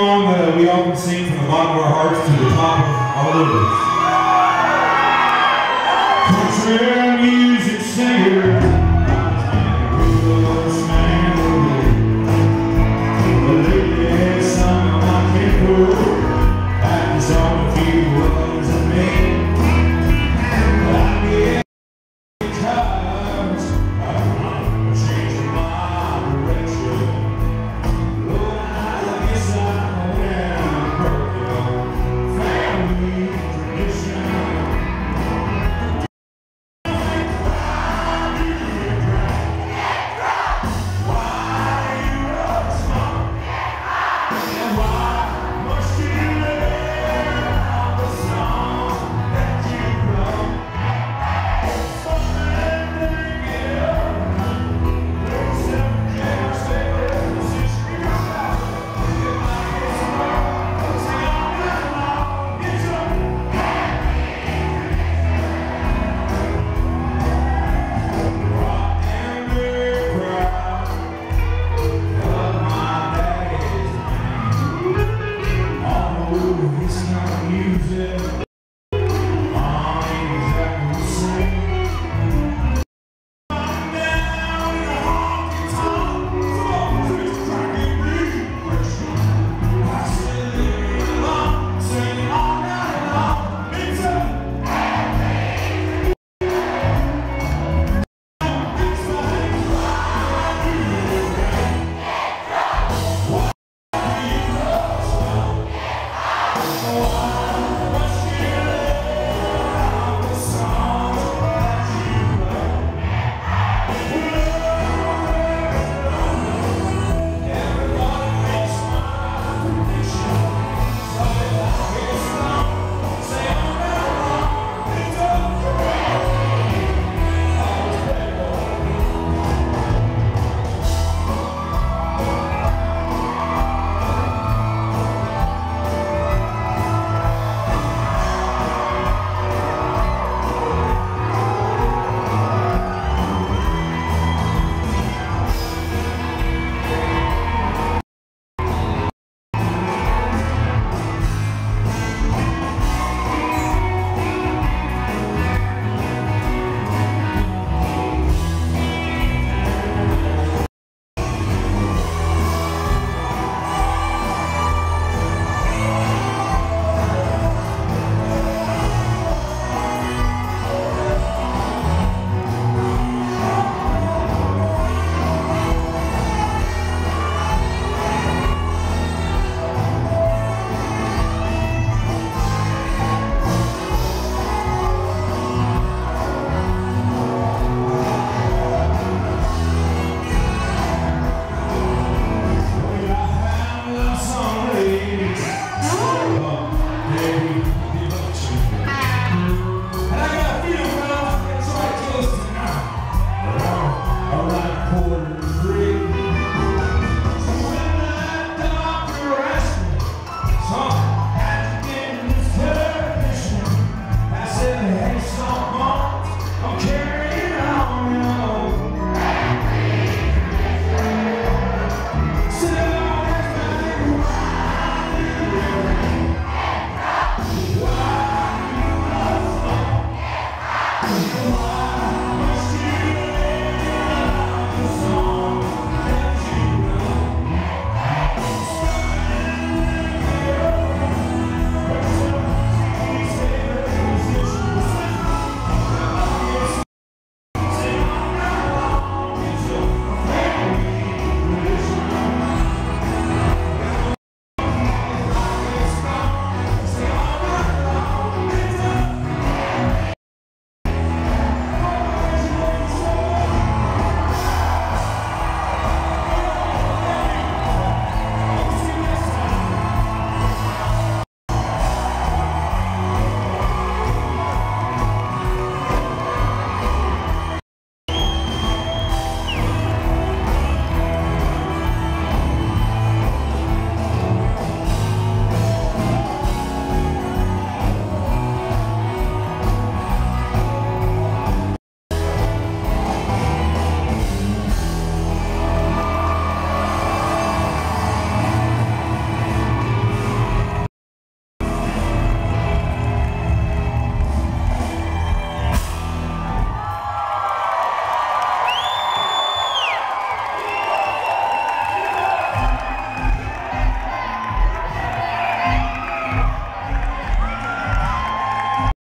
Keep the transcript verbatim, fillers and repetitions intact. That we often sing from the bottom of our hearts to the top of our livers.